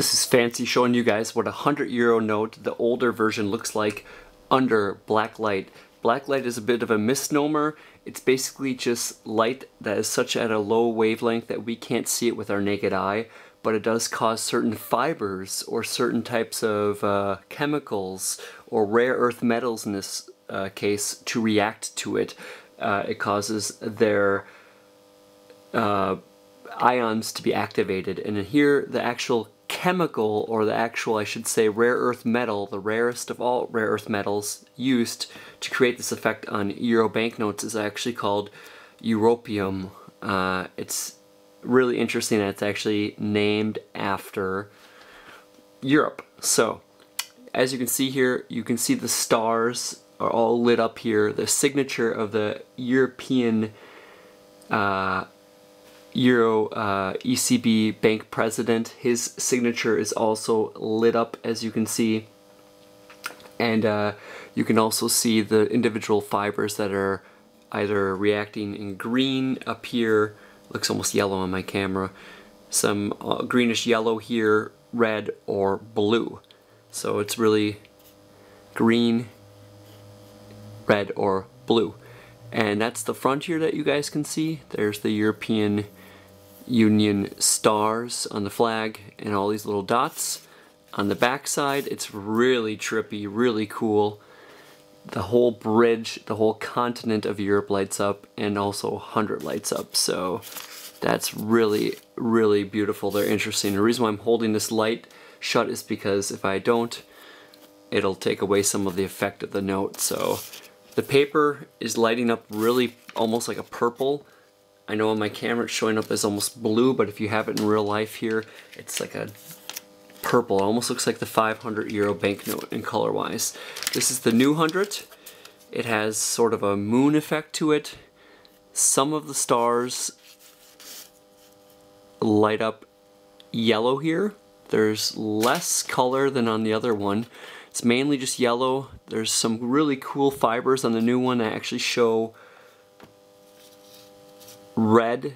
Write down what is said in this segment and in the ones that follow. This is fancy showing you guys what a €100 note, the older version, looks like under blacklight. Blacklight is a bit of a misnomer. It's basically just light that is such at a low wavelength that we can't see it with our naked eye, but it does cause certain fibers or certain types of chemicals or rare earth metals in this case to react to it. It causes their ions to be activated, and in here the actual chemical, or the actual, I should say, rare earth metal, the rarest of all rare earth metals used to create this effect on Euro banknotes, is actually called Europium. It's really interesting that it's actually named after Europe. So, as you can see here, you can see the stars are all lit up here, the signature of the European ECB bank president. His signature is also lit up, as you can see, and you can also see the individual fibers that are either reacting in green up here, looks almost yellow on my camera, some greenish yellow here, red or blue. So it's really green, red or blue, and that's the front here that you guys can see. There's the European Union stars on the flag and all these little dots. On the back side, it's really trippy, really cool. The whole bridge, the whole continent of Europe lights up, and also 100 lights up. So that's really, really beautiful. They're interesting. The reason why I'm holding this light shut is because if I don't, it'll take away some of the effect of the note. So the paper is lighting up really almost like a purple. I know on my camera it's showing up as almost blue, but if you have it in real life here, it's like a purple. It almost looks like the 500 euro banknote in color-wise. This is the new 100. It has sort of a moon effect to it. Some of the stars light up yellow here. There's less color than on the other one. It's mainly just yellow. There's some really cool fibers on the new one that actually show red,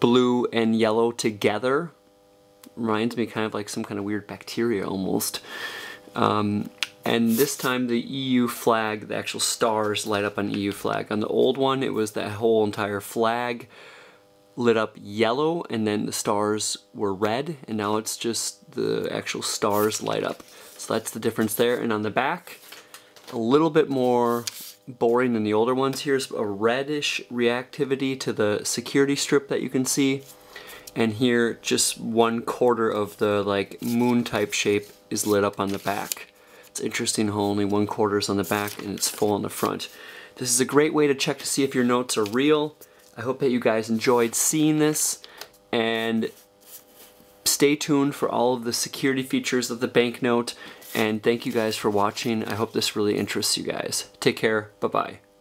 blue, and yellow together. Reminds me kind of like some kind of weird bacteria almost. And this time the EU flag, the actual stars light up on EU flag. On the old one, it was that whole entire flag lit up yellow, and then the stars were red, and now it's just the actual stars light up. So that's the difference there. And on the back, a little bit more boring than the older ones. Here's a reddish reactivity to the security strip that you can see, and here just 1/4 of the like moon type shape is lit up on the back. It's interesting how only 1/4 is on the back and it's full on the front. This is a great way to check to see if your notes are real. I hope that you guys enjoyed seeing this, and stay tuned for all of the security features of the banknote, and thank you guys for watching. I hope this really interests you guys. Take care. Bye-bye.